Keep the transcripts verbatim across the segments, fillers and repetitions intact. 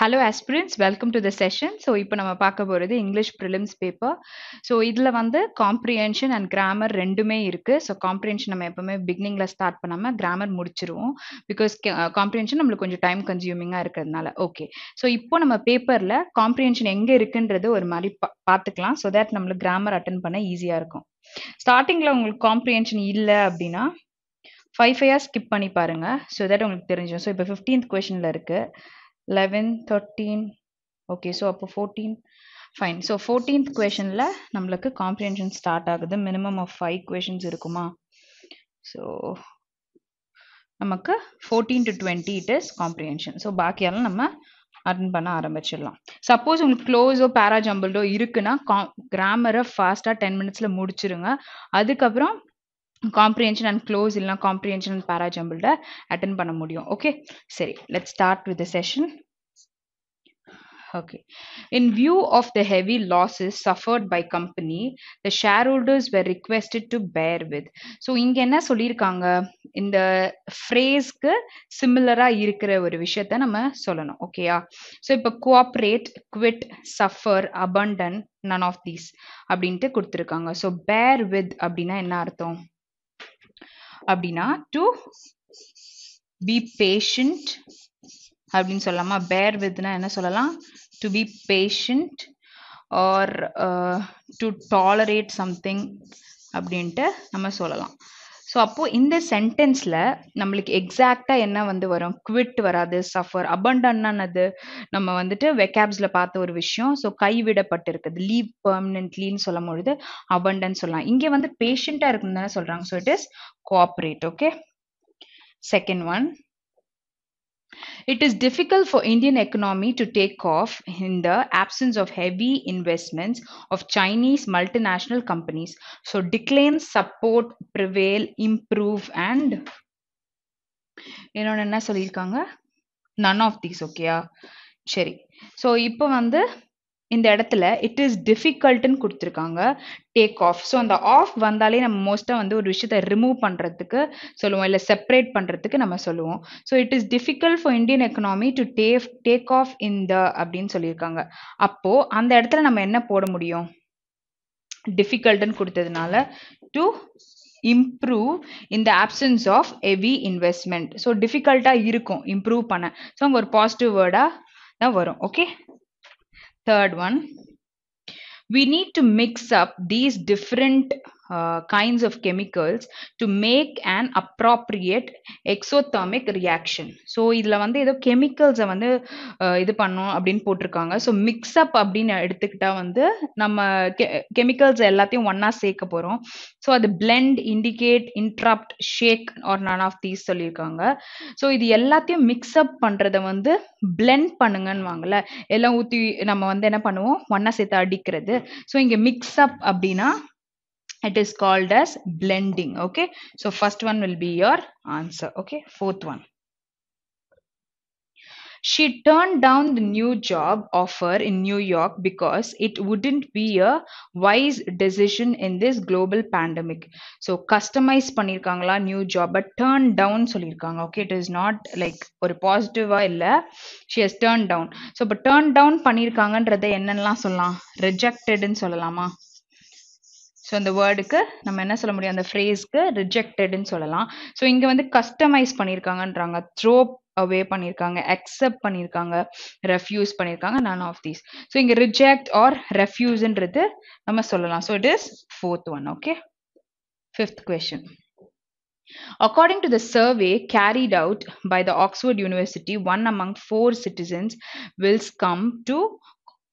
Hello aspirants, welcome to the session. So இப்போ நம்ம பார்க்க போறது English prelims paper. So இதுல வந்து comprehension and grammar ரெண்டுமே இருக்கு. So comprehension நம்ம எப்பவுமே beginningல start பண்ணாம grammar முடிச்சிருவோம் because comprehension நமக்கு கொஞ்சம் time consuming ஆ இருக்குதுனால. Okay. So இப்போ நம்ம பேப்பர்ல comprehension எங்க இருக்குன்றது ஒரு மாதிரி பார்த்துக்கலாம் so that நமக்கு grammar attend பண்ண ஈஸியா இருக்கும். ஸ்டார்டிங்ல உங்களுக்கு comprehension இல்ல அப்படினா five five skip பண்ணி பாருங்க so that உங்களுக்கு தெரிஞ்சிடும். So இப்போ fifteenth questionல இருக்கு. eleven, thirteen, okay, so up fourteen, fine. So fourteenth question la namalukku comprehension start agudhu, minimum of five questions irukuma. So namakku fourteen to twenty it is comprehension. So baaki alla nama attend panna aarambichidalam. Suppose ungalku close or para jumbled o irukuna grammar fast ah ten minutes la mudichirunga, adukapram comprehension and close illna comprehension and para jumbled attend panna mudiyum. Okay, seri, let's start with the session. Okay. In view of the heavy losses suffered by company, the shareholders were requested to bear with. So, inge enna sollirukanga, indha phrase ku similar ah irukra oru vishayatha nama sollanum. Okay ah. So ipo cooperate, quit, suffer, abandon, none of these abdinte kuduthirukanga. So bear with abdina enna artham? அப்படின்னா to be patient அப்படின்னு சொல்லலாமா? bear withனா என்ன சொல்லலாம்? to be patient or uh, to tolerate something அப்படின்ட்டு நம்ம சொல்லலாம். So அப்போ இந்த சென்டென்ஸ்ல நம்மளுக்கு எக்ஸாக்டா என்ன வந்து வரும்? குவிட் வராது, சஃபர், அபண்டன்னானது நம்ம வந்துட்டு வெக்காப்ஸ்ல பார்த்த ஒரு விஷயம். ஸோ கைவிடப்பட்டிருக்குது, லீவ் பெர்மனன்ட்லின்னு சொல்லும் பொழுது அபண்டன் சொல்லலாம். இங்கே வந்து பேஷண்டா இருக்குன்னு தானே சொல்றாங்க. So it is cooperate. Okay, second one. It is difficult for Indian economy to take off in the absence of heavy investments of Chinese multinational companies. So decline, support, prevail, improve and இன்னொன்னு என்ன சொல்லிருக்காங்க? none of these. okay ah, சரி. So இப்போ வந்து இந்த இடத்துல it is difficult ன்னு கொடுத்திருக்காங்க, take off. ஸோ அந்த ஆஃப் வந்தாலே நம்ம மோஸ்ட்டாக வந்து ஒரு விஷயத்தை ரிமூவ் பண்ணுறதுக்கு சொல்லுவோம், இல்லை செப்பரேட் பண்ணுறதுக்கு நம்ம சொல்லுவோம். So it is difficult for Indian economy to take take off in the அப்படின்னு சொல்லியிருக்காங்க. அப்போது அந்த இடத்துல நம்ம என்ன போட முடியும்? டிஃபிகல்ட்டுன்னு கொடுத்ததுனால to improve in the absence of heavy investment. So டிஃபிகல்ட்டாக இருக்கும் இம்ப்ரூவ் பண்ண. ஸோ ஒரு பாசிட்டிவ் வேர்டாக தான் வரும். Okay, third one. We need to mix up these different uh, kinds of chemicals to make an appropriate exothermic reaction. So idla vande edo chemicals ah vande idu pannom appdin potirukanga. So mix up appdin eduthukita vande nama chemicals ellathiyum onna seeka porom. So adu blend, indicate, interrupt, shake or none of these sollirukanga. So idu ellathiyum mix up pandradha vande blend pannunga nu vaangala, ella oothi nama vande enna pannuvom onna seetha adikkiradhu. So inge mix up appdina it is called as blending. Okay, so first one will be your answer. Okay, fourth one. She turned down the new job offer in New York because it wouldn't be a wise decision in this global pandemic. So customize பண்ணிருக்காங்களா new job, but turn down சொல்லிருக்காங்க. Okay, it is not like ஒரு பாசிட்டிவா இல்ல, she has turned down. So இப்ப turn down பண்ணிருக்காங்கன்றதை என்னன்னலாம் சொல்லலாம்? rejected ன்னு சொல்லலாமா? So அந்த வேர்டுக்கு நம்ம என்ன சொல்ல முடியும்? அந்த ஃப்ரேஸ்க்கு ரிஜெக்டட்னு சொல்லலாம். ஸோ இங்கே வந்து கஸ்டமைஸ் பண்ணியிருக்காங்கன்றாங்க, த்ரோ அவே பண்ணியிருக்காங்க, அக்செப்ட் பண்ணியிருக்காங்க, ரெஃப்யூஸ் பண்ணியிருக்காங்க, none of these. ஸோ இங்கே ரிஜெக்ட் ஆர் ரெஃப்யூஸ்ன்றது நம்ம சொல்லலாம். So it is fourth one. Okay, fifth question. According to the survey carried out by the Oxford University, one among four citizens will succumb to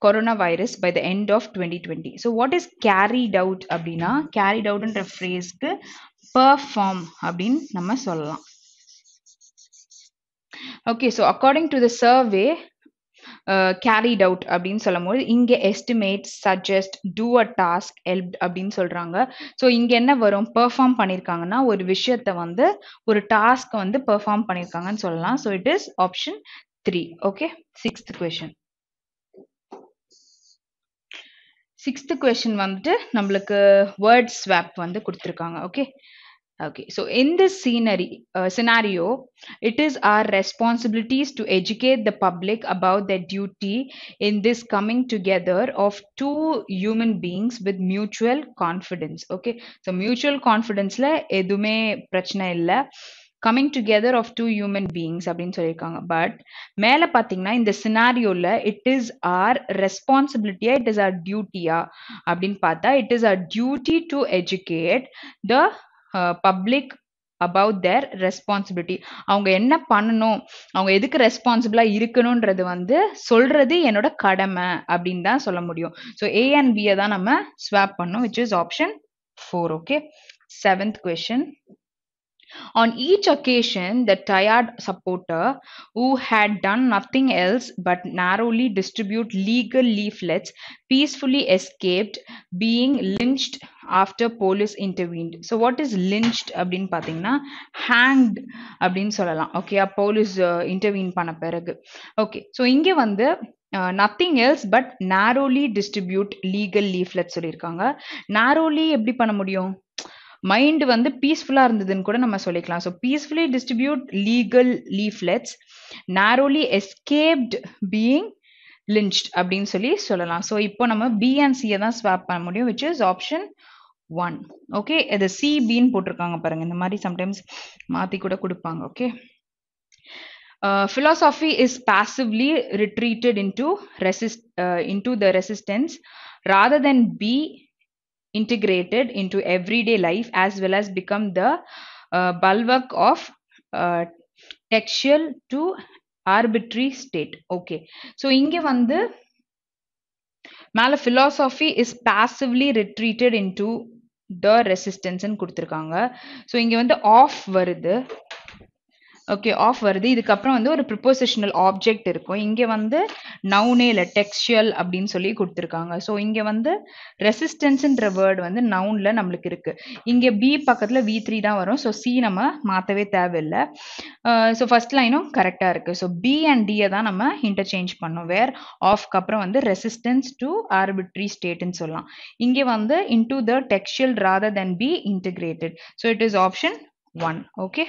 coronavirus by the end of twenty twenty. So what is carried out அப்படின்னா, carried out என்ற phrase-க்கு perform அப்படின்னு நம்ம சொல்லலாம். Okay, so according to the survey uh, carried out அப்படின்னு சொல்லும்போது இங்கே estimate, suggest, do a task, helped அப்படின்னு சொல்றாங்க. ஸோ இங்கே என்ன வரும்? perform பண்ணியிருக்காங்கன்னா ஒரு விஷயத்தை வந்து ஒரு டாஸ்க் வந்து perform பண்ணியிருக்காங்கன்னு சொல்லலாம். So it is option three. Okay, sixth question. Sixth question வந்துட்டு நம்மளுக்கு வேர்ட் ஸ்வாப் வந்து கொடுத்துருக்காங்க. Okay, Okay, so in this scenery, uh, scenario, it is our responsibilities to educate the public about their duty in this coming together of two human beings with mutual confidence. Okay, so mutual confidence la edume prachna illa. Coming together of two human beings, but mele pathina in the scenario la it is our responsibility, it is our duty, it is our duty to educate the uh, public about their responsibility. அவங்க என்ன பண்ணணும், அவங்க எதுக்கு ரெஸ்பான்சிபிளா இருக்கணும்ன்றது வந்து சொல்றது என்னோட கடமை அப்படிን தான் சொல்ல முடியும். So A and B தான் நம்ம swap பண்ணோம், which is option four. Okay, seventh question. On each occasion, the tired supporter who had done nothing else but narrowly distribute legal leaflets peacefully escaped being lynched after police intervened. So what is lynched அப்படினு பாத்தீங்கன்னா hanged அப்படினு சொல்லலாம். Okay, police uh, intervene பண்ண பிறகு. Okay, so இங்க வந்து Uh, nothing else but narrowly distribute legal leaflets சொல்லிருக்காங்க. narrowly எப்படி பண்ண முடியும்? மைண்ட் வந்து பீஸ்ஃபுல்லா இருந்ததுன்னு கூட நம்ம சொல்லிக்கலாம். So peacefully distribute legal leaflets narrowly escaped being lynched அப்படின்னு சொல்லி சொல்லலாம். ஸோ இப்போ நம்ம பி அண்ட் சியை தான் ஸ்வாப் பண்ண முடியும், which is option one. Okay, இது சி பின்னு போட்டிருக்காங்க பாருங்க, இந்த மாதிரி சம்டைம்ஸ் மாற்றி கூட கொடுப்பாங்க. Okay, Uh, philosophy is passively retreated into resist uh, into the resistance rather than be integrated into everyday life as well as become the uh, bulwark of uh, textual to arbitrary state. Okay, so inge vandu mala philosophy is passively retreated into the resistance nu kuduthirukanga. So inge vandu off varudhu. Okay, off வருது. இதுக்கப்புறம் வந்து ஒரு prepositional object இருக்கும். இங்கே வந்து நவுனே இல்லை, textual அப்படின்னு சொல்லி கொடுத்துருக்காங்க. ஸோ இங்கே வந்து ரெசிஸ்டன்ஸுன்ற வேர்டு வந்து நவுனில் நம்மளுக்கு இருக்குது. இங்கே பி பக்கத்தில் வி த்ரீ தான் வரும். ஸோ சி நம்ம மாற்றவே தேவையில்லை. ஸோ ஃபர்ஸ்ட் லைனும் கரெக்டாக இருக்குது. ஸோ பி அண்ட் டியை தான் நம்ம இன்டர்சேஞ்ச் பண்ணோம். வேர் ஆஃப்க்கு அப்புறம் வந்து ரெசிஸ்டன்ஸ் டு ஆர்பிட்ரி ஸ்டேட்னு சொல்லலாம். இங்கே வந்து into the textual rather than be integrated. So it is option one. Okay,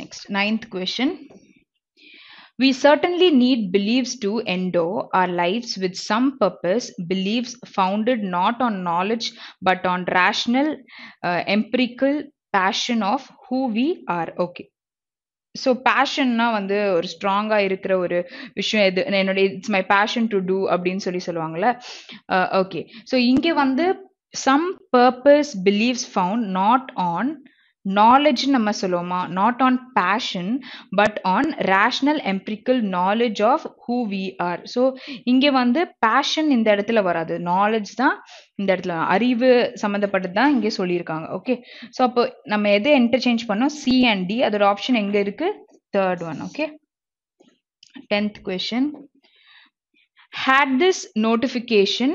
next, ninth question. We certainly need beliefs to endow our lives with some purpose, beliefs founded not on knowledge but on rational uh, empirical passion of who we are. Okay, so passion na vandu or strong ah irukra oru vishayam edu enoda it's my passion to do abdin solli solvangala. Okay, so inge vandu some purpose beliefs found not on knowledge நம்ம சொல்லுவோமா, not on passion but on rational empirical knowledge of who we are. So இங்கே வந்து passion இந்த இடத்துல வராது, knowledge தான் இந்த இடத்துல, அறிவு சம்மந்தப்பட்டது தான் இங்கே சொல்லியிருக்காங்க. ஓகே, ஸோ அப்போ நம்ம எதை இன்டர்சேஞ்ச் பண்ணோம்? C and D. அதோட ஆப்ஷன் எங்கே இருக்கு? Third one. Okay, tenth question. had this notification.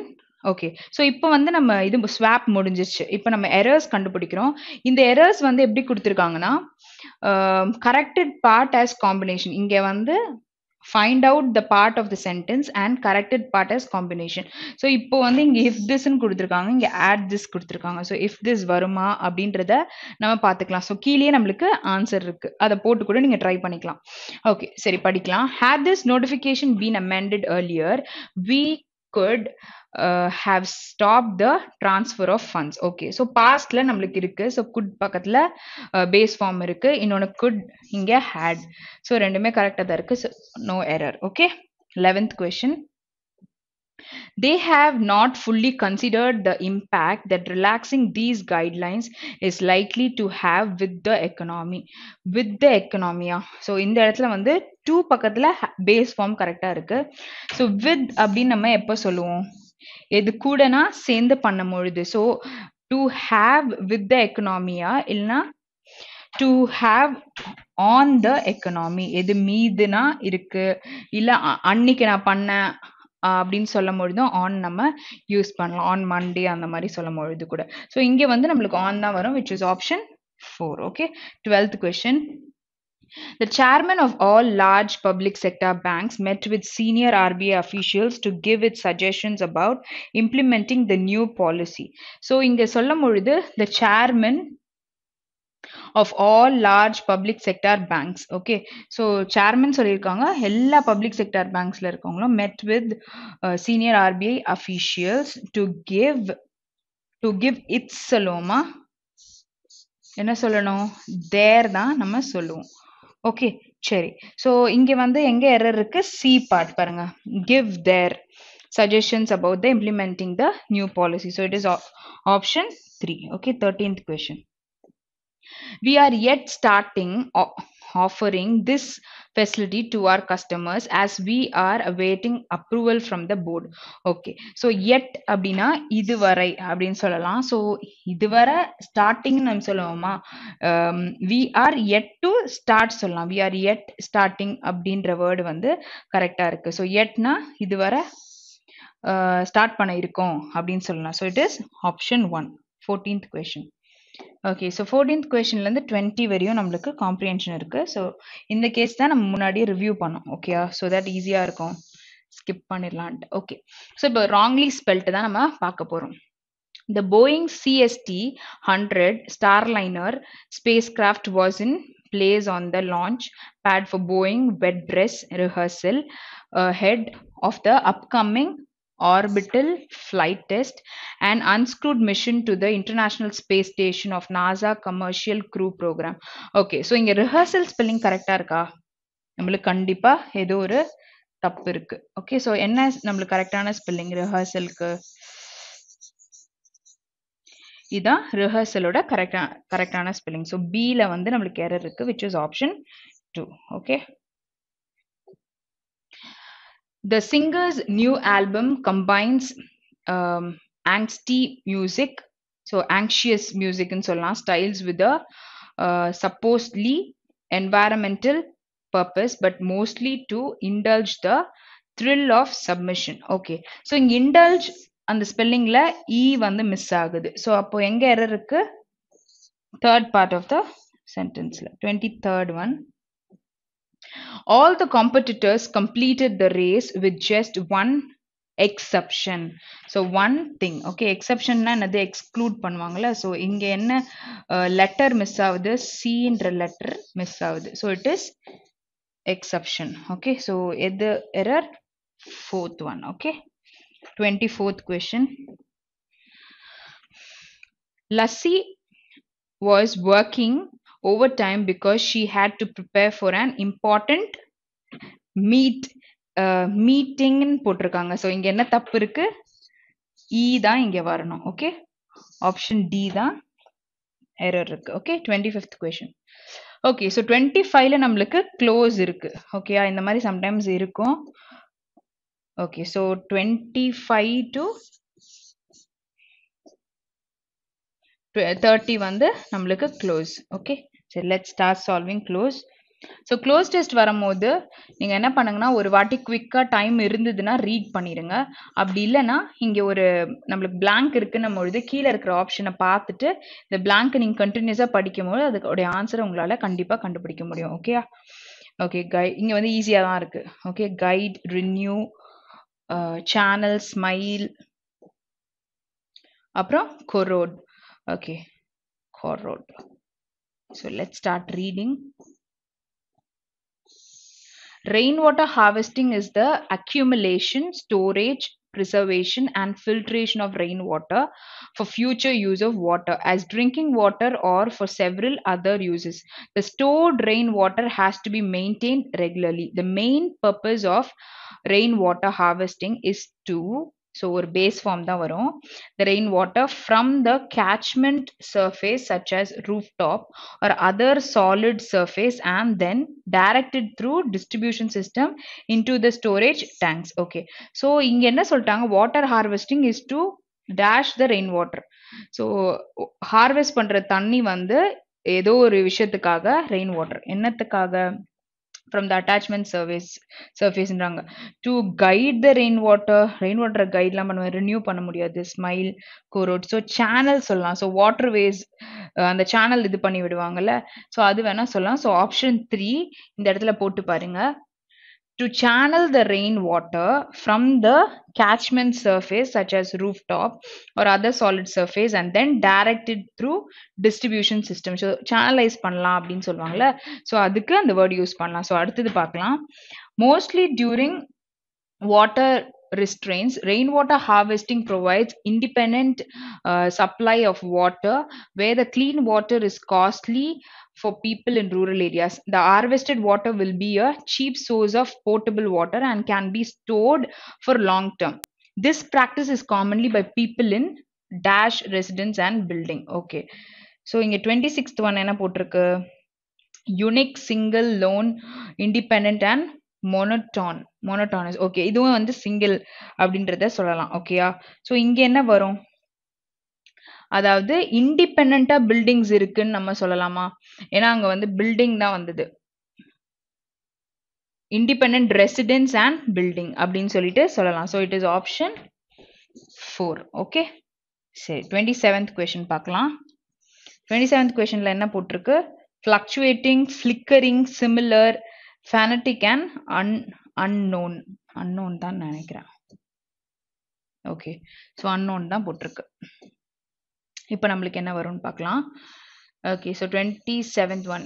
Okay, so இப்போ வந்து நம்ம இது ஸ்வாப் முடிஞ்சிச்சு. இப்போ நம்ம எரர்ஸ் கண்டுபிடிக்கிறோம். இந்த எரர்ஸ் வந்து எப்படி கொடுத்துருக்காங்கன்னா, கரெக்டட் பார்ட் ஆஸ் காம்பினேஷன். இங்கே வந்து find out the part of the sentence and corrected part as combination. So இப்போ வந்து இங்கே இஃப் திஸ்ன்னு கொடுத்துருக்காங்க, இங்கே ஆட் திஸ் கொடுத்துருக்காங்க. ஸோ இஃப் திஸ் வருமா அப்படின்றத நம்ம பார்த்துக்கலாம். ஸோ கீழே நம்மளுக்கு ஆன்சர் இருக்கு, அதை போட்டு கூட நீங்கள் ட்ரை பண்ணிக்கலாம். ஓகே, சரி படிக்கலாம். Had this notification been amended earlier we could uh, have stopped the transfer of funds. Okay, so past la namlukku irukku. So could pakkathla uh, base form irukku, innona could inga had. So rendume correct ah irukku, so no error. Okay, eleventh question. They have not fully considered the impact that relaxing these guidelines is likely to have with the economy. With the economy, so indha edathla vandu two பக்கத்துல base form கரெக்டா இருக்கு. So with அப்படின்னு நம்ம எப்போ சொல்லுவோம்? எது கூடனா சேர்ந்து பண்ணும் பொழுது. So to have with the எக்கனாமியா இல்லைன்னா to have on the economy, எது மீதுனா இருக்கு இல்லை அன்னைக்கு நான் பண்ணேன் அப்படின்னு சொல்லும் பொழுதும் ஆன் நம்ம யூஸ் பண்ணலாம். ஆன் மண்டே அந்த மாதிரி சொல்லும் பொழுது கூட. ஸோ இங்கே வந்து நம்மளுக்கு ஆன் தான் வரும், which is option four. Okay, twelfth question. The chairman of all large public sector banks met with senior R B I officials to give its suggestions about implementing the new policy. So, inge sollamozhudu, the chairman of all large public sector banks, okay, so chairman sollirukanga ella public sector banks la irukavanga met with uh, senior R B I officials to give to give its saloma enna sollano there da nama solluvom. Okay, seri, so inge vanda enga error irukku C part parunga, give their suggestions about the implementing the new policy, so it is op option three. Okay, thirteenth question. We are yet starting offering this facility to our customers as we are awaiting approval from the board. Okay, so yet abdina iduvarai abdin solalam, so iduvara starting nam solavuma, um, we are yet to start solalam, we are yet starting abdindra word vandu correct ah irukku. So yet na iduvara uh, start panna irukom abdin solalam, so it is option one. fourteenth question. Okay, so fourteenth question la irundhu twenty variyum namakku comprehension irukku, so in the case da nam munadi review pannom, okay, so that easy ah irukum, skip panniralam. Okay, so ipo wrongly spelled da nama paaka porom. The Boeing C S T one hundred Starliner spacecraft was in place on the launch pad for Boeing wet dress rehearsal ahead of the upcoming orbital flight test and unscrewed mission to the International Space Station of NASA commercial crew program. Okay, so inga rehearsal spelling correct ah iruka, namalukku kandipa edho oru thappu irukku. Okay, so enna namalukku correct ana spelling rehearsal ku idha rehearsal oda correct correct ana spelling, so B la vandu namalukku error irukku, which is option two. Okay. The singer's new album combines um, angsty music, so anxious music in solla styles with a uh, supposedly environmental purpose, but mostly to indulge the thrill of submission. Okay, so in indulge and the spelling la e vandu miss agudhu, so appo enga error irukku third part of the sentence la, twenty-third one. All the competitors completed the race with just one exception, so one thing. Okay, exception na nadu exclude pannuvaangala, so inge enna letter miss avudhu, C indra letter miss avudhu, so it is exception. Okay, so edu error fourth one. Okay, twenty-fourth question. Lassie was working overtime because she had to prepare for an important meet uh, meeting nu potrukanga, so inga enna thappu irukku, e da inga varanum. Okay, option D da error irukku. Okay, twenty-fifth question. Okay, so twenty-five la namalukku close irukku, okay, indha mari sometimes irukum. Okay, so twenty-five to thirty vandu namalukku close. Okay, so let's start solving close. So close test varumbodhu ninga enna panunga na oru vaati quick ah time irunduduna read pannirunga, abbi illana inge oru namalukku blank irukkunumbodhu கீழ இருக்குற ஆப்ஷனை பார்த்துட்டு இந்த blank நீங்க கண்டினியூஸா படிக்கும்போது அதோட answer உங்களால கண்டிப்பா கண்டுபிடிக்க முடியும். ஓகே ஓகே இங்க வந்து ஈஸியா தான் இருக்கு. Okay, guide, renew, uh, channel, smile, அப்புறம் corrode. Okay, corrode. So let's start reading. Rainwater harvesting is the accumulation, storage, preservation and filtration of rainwater for future use of water as drinking water or for several other uses. The stored rainwater has to be maintained regularly. The main purpose of rainwater harvesting is to, so or base form da varum, the rainwater from the catchment surface such as rooftop or other solid surface and then directed through distribution system into the storage tanks. Okay, so inga enna soltanga, water harvesting is to dash the rainwater, so harvest பண்ற தண்ணி வந்து ஏதோ ஒரு விஷயத்துக்காக rainwater என்னத்துக்காக from the attachment surface surface to guide the rainwater rainwater guide la manam renew panna mudiyadhu smile corrode so channel sollaam so waterways and the channel idu panni viduvangala so adu vena sollaam so option three inda edathila potu parunga to channel the rainwater from the catchment surface such as rooftop or other solid surface and then direct it through distribution system so channelize pannalam appdin solvangala so adukku and the word use pannalam so aduthu paakalam mostly during water restraints rainwater harvesting provides independent uh, supply of water where the clean water is costly for people in rural areas. The harvested water will be a cheap source of potable water and can be stored for long term. This practice is commonly by people in dash residence and building. Okay, so inge twenty-sixth one enna potirukku unique single lone independent and monotone monotonous. Okay, idhu vandu single abindratha solalam. Okay ah, so inge enna varum அதாவது இண்டிபெண்டா buildings இருக்குன்னு நம்ம சொல்லலாமா ஏன்னா அங்க வந்து building தான் வந்தது independent residence and building அப்படின்னு சொல்லிட்டு சொல்லலாம் so it is option four okay சரி டுவெண்ட்டி செவன்த் கொஸ்டின் பார்க்கலாம் டுவெண்ட்டி செவன்த் கொஸ்டின்ல என்ன போட்டிருக்கு fluctuating flickering similar fanatic and un unknown unknown தான் நினைக்கிறேன் ஓகே ஸோ அன்னோன் தான் போட்டிருக்கு இப்போ நம்மளுக்கு என்ன வரும்னு பார்க்கலாம் okay so twenty seventh one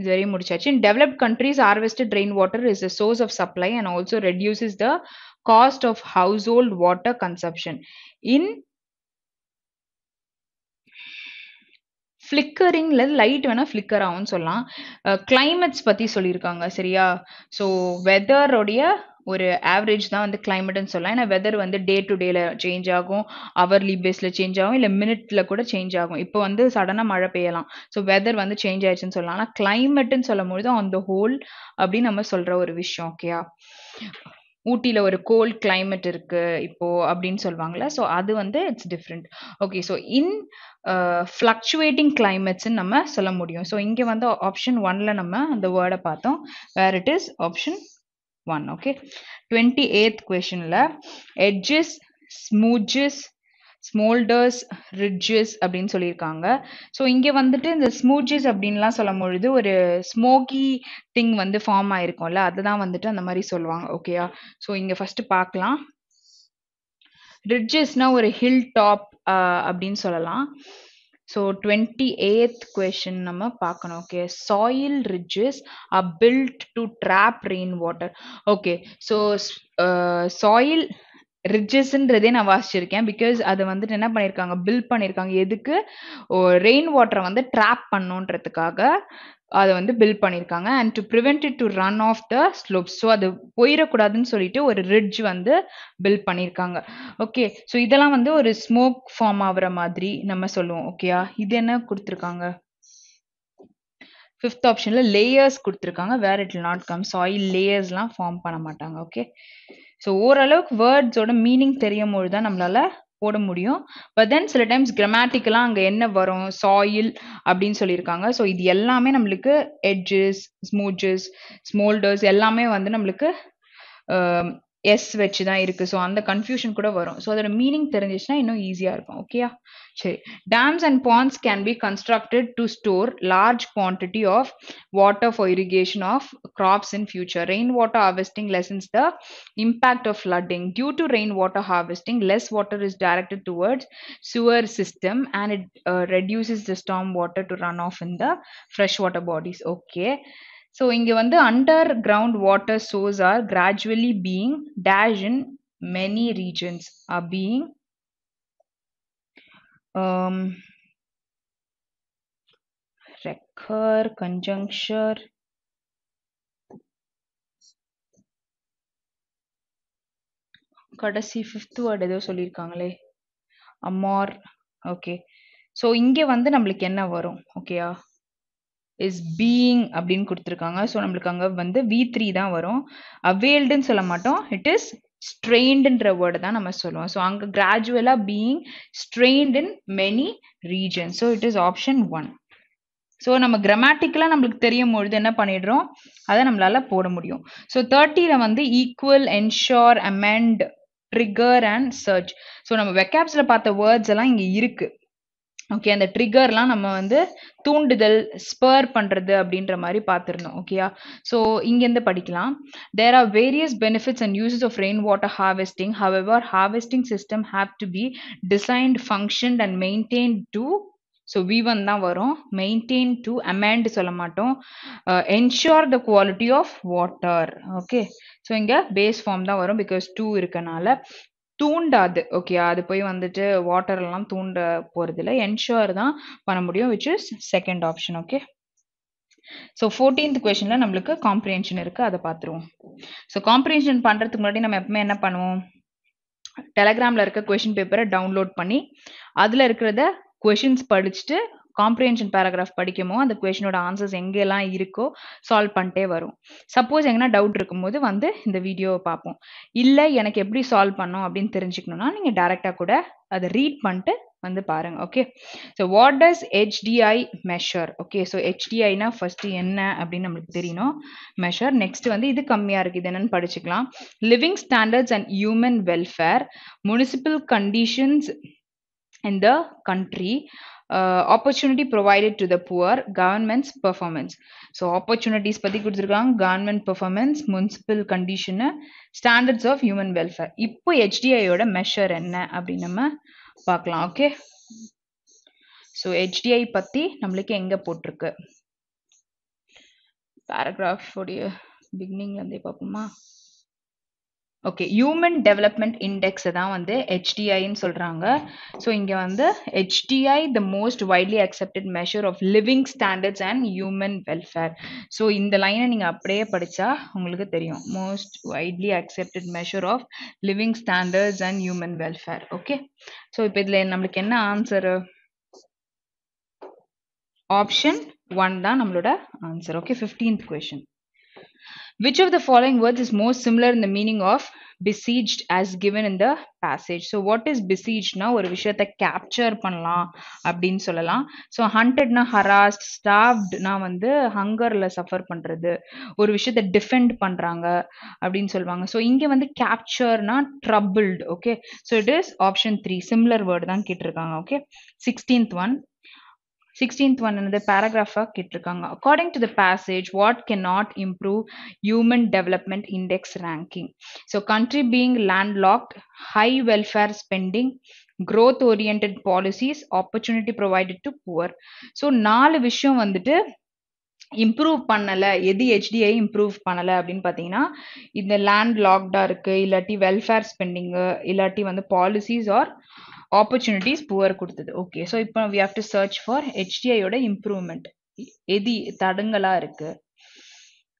இது வரையும் முடிச்சாச்சு in developed countries harvested rain water is a source of supply and also reduces the cost of household water consumption in ஃபிளிக்கரிங்ல லைட் வேணா ஃபிளிக்கர் ஆகும்னு சொல்லலாம் கிளைமேட்ஸ் பற்றி சொல்லியிருக்காங்க சரியா ஸோ வெதருடைய ஒரு ஆவரேஜ் தான் வந்து கிளைமேட்னு சொல்லலாம் ஏன்னா வெதர் வந்து டே டு டேல சேஞ்ச் ஆகும் அவர்லி பேஸில் சேஞ்ச் ஆகும் இல்லை மினிட்ல கூட சேஞ்ச் ஆகும் இப்போ வந்து சடனாக மழை பெய்யலாம் ஸோ வெதர் வந்து சேஞ்ச் ஆயிடுச்சுன்னு சொல்லலாம் ஆனால் கிளைமேட்டுன்னு சொல்லும் போது ஆன் த ஹோல் அப்படின்னு நம்ம சொல்ற ஒரு விஷயம் ஓகேயா ஊட்டியில ஒரு கோல்ட் கிளைமேட் இருக்கு இப்போ அப்படின்னு சொல்லுவாங்களே ஸோ அது வந்து it's different okay so in fluctuating கிளைமேட்ஸ்ன்னு நம்ம சொல்ல முடியும் ஸோ இங்கே வந்து ஆப்ஷன் ஒன்ல நம்ம அந்த வேர்டை பார்த்தோம் where it is option one okay twenty-eighth question la edges smooches smolders ridges அப்படினு சொல்லிருக்காங்க சோ இங்க வந்துட்டு இந்த smooches அப்படின்லாம் சொல்லும்போது ஒரு ஸ்மோக்கி thing வந்து ஃபார்ம் ஆயிருக்கும்ல அதுதான் வந்துட்டு அந்த மாதிரி சொல்வாங்க ஓகேயா சோ இங்க ஃபர்ஸ்ட் பார்க்கலாம் ridgesனா ஒரு hill top அப்படினு சொல்லலாம் So twenty-eighth question நம்ம பார்க்கணும் okay soil ridges are built to trap rainwater okay so uh, soil ரிட்ஜஸ்ன்றதே நான் வாசிச்சிருக்கேன் பிகாஸ் அது வந்துட்டு என்ன பண்ணியிருக்காங்க பில்ட் பண்ணியிருக்காங்க எதுக்கு ரெயின் வாட்டரை வந்து ட்ராப் பண்ணுன்றதுக்காக அதை வந்து பில்ட் பண்ணியிருக்காங்க and to prevent it to run off the slopes so அது போயிடக்கூடாதுன்னு சொல்லிட்டு ஒரு ரிட்ஜ் வந்து பில்ட் பண்ணியிருக்காங்க ஓகே ஸோ இதெல்லாம் வந்து ஒரு ஸ்மோக் ஃபார்ம் ஆகுற மாதிரி நம்ம சொல்லுவோம் ஓகேயா இது என்ன கொடுத்துருக்காங்க ஃபிஃப்த் ஆப்ஷன்ல லேயர்ஸ் கொடுத்துருக்காங்க where it will not come soil லேயர்ஸ்லாம் ஃபார்ம் பண்ண மாட்டாங்க ஓகே ஸோ ஓரளவுக்கு வேர்ட்ஸோட மீனிங் தெரியும் பொழுது தான் நம்மளால போட முடியும் பட் தென் சில டைம்ஸ் கிராமட்டிக்கலாக அங்கே என்ன வரும் சாயில் அப்படின்னு சொல்லியிருக்காங்க ஸோ இது எல்லாமே நம்மளுக்கு எட்ஜஸ் ஸ்மூச்சஸ் ஸ்மோல்டர்ஸ் எல்லாமே வந்து நம்மளுக்கு எஸ் வச்சு தான் இருக்குது ஸோ அந்த கன்ஃபியூஷன் கூட வரும் ஸோ அதோட மீனிங் தெரிஞ்சிச்சுன்னா இன்னும் ஈஸியாக இருக்கும் ஓகேயா சரி dams and ponds can be constructed to store large quantity of water for irrigation of crops in future rain water harvesting lessens the impact of flooding due to rain water harvesting less water is directed towards sewer system and it reduces the storm water to run off in the fresh water bodies okay So இங்க வந்து underground water source are gradually being dash in many regions R being ரெக்கர் கன்ஜங்ஷர் கடைசி fifth word ஏதோ சொல்லியிருக்காங்களே Amar okay so இங்கே வந்து நம்மளுக்கு என்ன வரும் ஓகேயா இஸ் பீயிங் அப்படின்னு கொடுத்துருக்காங்க ஸோ நம்மளுக்கு அங்கே வந்து வி த்ரீ தான் வரும் அவேல்டுன்னு சொல்ல மாட்டோம் இட் இஸ் ஸ்ட்ரெயின்டுன்ற வேர்டு தான் நம்ம சொல்லுவோம் ஸோ அங்கே கிராஜுவலாக being strained in many region so it is option one So நம்ம கிராமட்டிக்கலா நமக்கு தெரியும் பொழுது என்ன பண்ணிடுறோம் அத நம்மால போட முடியும். So thirty ல வந்து equal, ensure, amend, trigger and search. So நம்ம vocabs ல பார்த்த words எல்லாம் இங்க இருக்கு. Okay, and the trigger la nama vandu thoondudal spur pandrathu abindra mari paathirnom. Okay, so inge endu padikalam. There are various benefits and uses of rainwater harvesting. However, harvesting system have to be designed, functioned and maintained to, so v one da varum, maintain to, amend solamatom, uh, ensure the quality of water. Okay, so inga base form da varum because two irukanaala தூண்டாது. Okay, அது போய் வந்துட்டு water எல்லாம் தூண்ட போறது இல்லை, ensure தான் பண்ண முடியும், which is second option. Okay, so fourteenth questionல நம்மளுக்கு காம்ப்ரிஹென்ஷன் இருக்கு, அதை பார்த்துருவோம். ஸோ காம்ப்ரிஹென்ஷன் பண்றதுக்கு முன்னாடி நம்ம எப்பவுமே என்ன பண்ணுவோம், டெலகிராம்ல இருக்க கொஸ்டின் பேப்பரை டவுன்லோட் பண்ணி அதுல இருக்கிறத கொஸ்டின்ஸ் படிச்சுட்டு காம்ப்ரிஹென்ஷன் பேராகிராஃப் படிக்குமோ அந்த கொஸ்டினோட ஆன்சர்ஸ் எங்கெல்லாம் இருக்கோ சால்வ் பண்ணிட்டே வரும். சப்போஸ் எங்கன்னா டவுட் இருக்கும்போது வந்து இந்த வீடியோவை பார்ப்போம். இல்லை எனக்கு எப்படி சால்வ் பண்ணோம் அப்படின்னு தெரிஞ்சுக்கணும்னா நீங்கள் டேரெக்டாக கூட அதை ரீட் பண்ணிட்டு வந்து பாருங்க. Okay, so what does H D I measure? Okay, so H D I-னா ஃபர்ஸ்ட் என்ன அப்படின்னு நம்மளுக்கு தெரியணும், மெஷர். நெக்ஸ்ட் வந்து இது கம்மியா இருக்கு, இது என்னன்னு படிச்சுக்கலாம். Living standards and human welfare, municipal conditions in the country, uh, opportunity provided to the poor, government's performance. So opportunities பத்தி கொடுத்திருக்காங்க, government performance, municipal condition, standards of human welfare. இப்போ H D I ஓட measure என்ன அப்படி நம்ம பார்க்கலாம். Okay, so H D I பத்தி நம்மளுக்கு எங்க போட்டுருக்கு, paragraph உடைய beginning ல இருந்து பாப்போமா. ஓகே, ஹியூமன் டெவலப்மெண்ட் இண்டெக்ஸ் தான் வந்து H D I-ன்னு சொல்கிறாங்க. ஸோ இங்கே வந்து H D I the most widely accepted measure of living standards and human welfare. So இந்த லைனை நீங்கள் அப்படியே படித்தா உங்களுக்கு தெரியும், most widely accepted measure of living standards and human welfare. Okay, so இப்போ இதில் நம்மளுக்கு என்ன ஆன்சரு, ஆப்ஷன் ஒன் தான் நம்மளோட answer. Okay, fifteenth question. Which of the following words is most similar in the meaning of besieged as given in the passage? So what is besieged na, oru vishayatha capture pannalam appdin sollalam. So hunted na harassed, starved na vandu hunger la suffer pandrathu, oru vishayatha defend pandranga appdin solvanga. So inge vandu capture na troubled. Okay, so it is option three, similar word dhaan kettirukanga. Okay, sixteenth one. sixteenth one another paragraph ah kittirukanga. According to the passage, what cannot improve human development index ranking? So country being landlocked, high welfare spending, growth oriented policies, opportunity provided to poor. So நாலு விஷயம் வந்துட்டு improve பண்ணலை, எது H D I improve பண்ணலை அப்படின்னு பார்த்தீங்கன்னா, இந்த land லாக்டாக இருக்குது, இல்லாட்டி வெல்ஃபேர் ஸ்பெண்டிங்கு, இல்லாட்டி வந்து பாலிசிஸ் ஆர் ஆப்பர்ச்சுனிட்டிஸ் புவர் கொடுத்தது. ஓகே, ஸோ இப்போ we have to search for H D I-யோட இம்ப்ரூவ்மெண்ட், எது தடங்களாக இருக்குது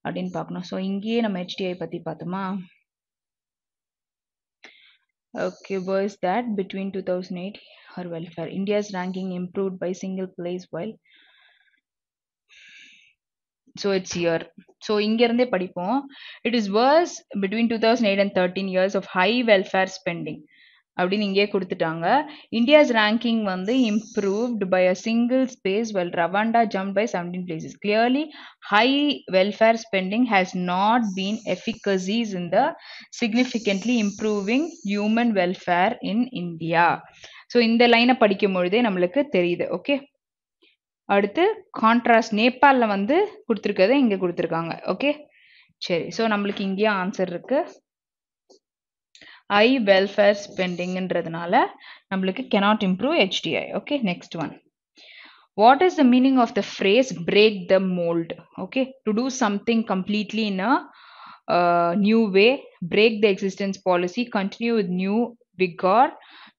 அப்படின்னு பார்க்கணும். ஸோ இங்கேயே நம்ம H D I பற்றி பார்த்தோமா. Okay, was that between two thousand eight her welfare, India's ranking improved by single place while, so it's here. So inga irundhe padipom. It is worse between two thousand eight and thirteen years of high welfare spending appdi ninge kuduttaanga. India's ranking vandu improved by a single space while Rwanda jumped by seventeen places. Clearly high welfare spending has not been efficacious in the significantly improving human welfare in India. So inda line padikkum bolude nammalku theriyudhu. Okay, அடுத்து contrast நேபாளில் வந்து கொடுத்துருக்கதை இங்கே கொடுத்துருக்காங்க. Okay, சரி, so நம்மளுக்கு இங்கேயே answer இருக்கு. ஐ welfare ஸ்பெண்டிங்ன்றதுனால நம்மளுக்கு cannot improve H D I. Okay, next one. What is the meaning of the phrase break the mold? Okay, to do something completely in a uh, new way, break the existence policy, continue with new vigor,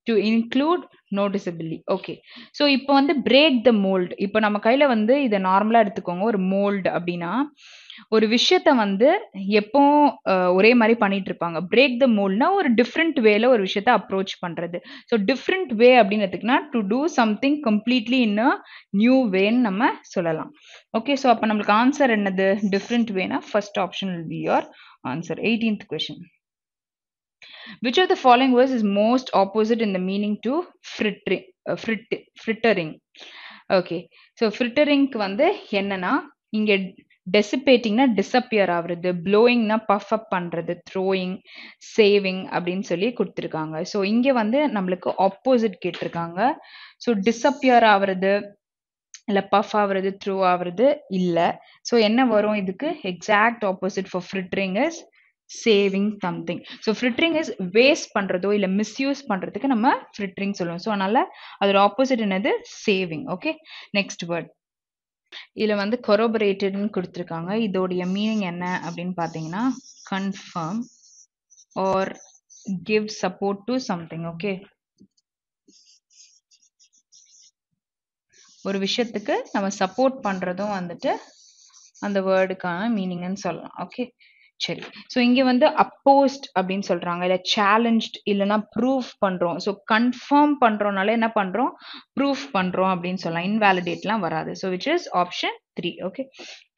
to include noticeably. Okay, so இப்போ வந்து break the mold. இப்போ நம்ம கையில வந்து இதை நார்மலா எடுத்துக்கோங்க, ஒரு mold அப்படின்னா ஒரு விஷயத்த வந்து எப்பவும் ஒரே மாதிரி பண்ணிட்டு இருப்பாங்க. break the moldனா ஒரு டிஃப்ரெண்ட் வேல ஒரு விஷயத்த அப்ரோச் பண்றது. ஸோ டிஃப்ரெண்ட் வே அப்படின்னு எடுத்துக்கினா to do something completely in a new வேன்னு நம்ம சொல்லலாம். ஓகே, ஸோ அப்போ நம்மளுக்கு ஆன்சர் என்னது, டிஃப்ரெண்ட் வேனா first option will be your answer. eighteenth question. Which of the following words is most opposite in the meaning to frittering? Uh, fritt frittering Okay, so filtering vande enna na inge dissipating na disappear avradhu, blowing na puff up pandradhu, throwing, saving abdin solli kuduthirukanga. So inge vande namukku opposite ketirukanga. So disappear avradhu illa puff avradhu throw avradhu illa. So enna varum idukku exact opposite for filtering is saving something. So frittering is waste பண்றதோ இல்ல misuse பண்றதுக்கு நம்ம frittering சொல்லுவோம். So அதனால அதோட opposite என்னது saving. Okay, next word இதுல வந்து corroborated னு கொடுத்திருக்காங்க. இதோட meaning என்ன அப்படினு பாத்தீங்கன்னா confirm or give support to something. Okay, ஒரு விஷயத்துக்கு நம்ம சப்போர்ட் பண்றதோ வந்துட்டு அந்த வேர்டுக்கான மீனிங்னு சொல்லலாம். Okay, சரி. சோ இங்க வந்து அப்போஸ்ட் அப்படினு சொல்றாங்க, இல்ல challenged இல்லனா ப்ரூஃப் பண்றோம். சோ கன்ஃபார்ம் பண்றோம்னால என்ன பண்றோம், ப்ரூஃப் பண்றோம் அப்படினு சொல்லலாம். இன்வாலிடேட்லாம் வராது. So which is option three. Okay,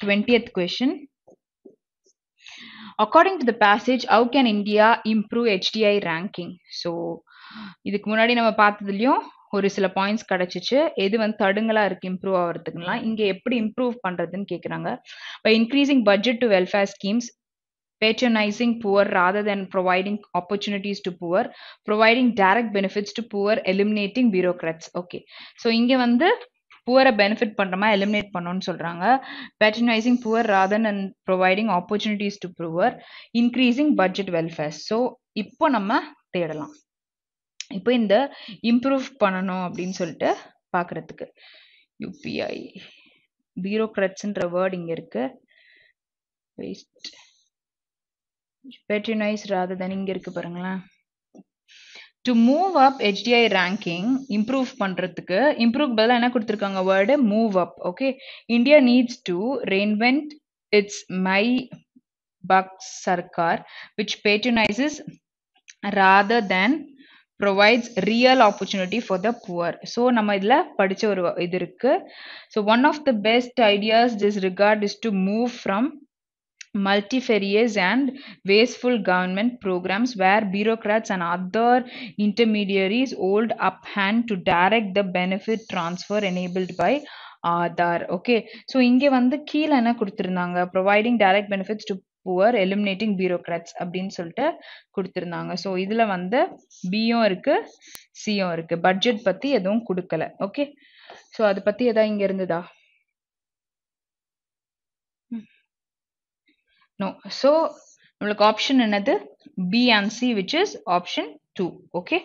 twentieth question. According to the passage, how can India improve H D I ranking? So இதுக்கு முன்னாடி நம்ம பார்த்ததுலயும் ஒரு சில பாயிண்ட்ஸ் கிடைச்சிச்சு. எது வந்து தடுங்களா இருக்கு இம்ப்ரூவ் ஆகிறதுக்குன்னா இங்க எப்படி இம்ப்ரூவ் பண்றதுன்னு கேக்குறாங்க. By increasing budget to welfare schemes, patronizing poor rather than providing opportunities to poor, providing direct benefits to poor, eliminating bureaucrats. Okay, so inge vandu poor a benefit pandroma eliminate pannonu solranga, patronizing poor rather than providing opportunities to poor, increasing budget welfare. So ipo nama thedalam ipo inda improve pananum appdin solittu paakradhukku upi bureaucrats endra word inge irukku waste patronize rather than inga irukku parangala. To move up H D I ranking, improve பண்றதுக்கு improve பதிலா என்ன கொடுத்திருக்காங்க word move up. Okay, India needs to reinvent its my buck sarkar which patronizes rather than provides real opportunity for the poor. So நம்ம இதுல படிச்ச ஒரு இது இருக்கு. So one of the best ideas this regard is to move from multifarious and wasteful government programs where bureaucrats and other intermediaries hold up hand to direct the benefit transfer enabled by Aadhaar. Okay, so inge vandu keela enna kuduthirundanga, providing direct benefits to poor, eliminating bureaucrats abdin solta kuduthirundanga. So idhila vandu b um irukku c um irukku, budget patti edhum kudukala. Okay, so adu patti edha inge irundha no. So namukku option enadhu b and c which is option two. Okay,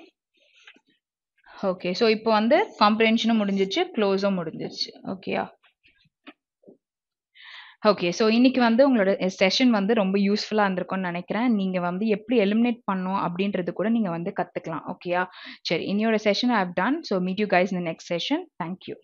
okay, so ipo vandu comprehension mudinjichu, close um mudinjichu. Okay, yeah. Okay, so இன்னைக்கு வந்து உங்களோட session வந்து ரொம்ப யூஸ்ஃபுல்லா இருந்திருக்கும்னு நினைக்கிறேன். நீங்க வந்து எப்படி எலிமினேட் பண்ணணும் அப்படின்றது கூட நீங்க வந்து கத்துக்கலாம். ஓகேயா, சரி. இன்னையோட session I have done. So meet you guys in the next session. Thank you.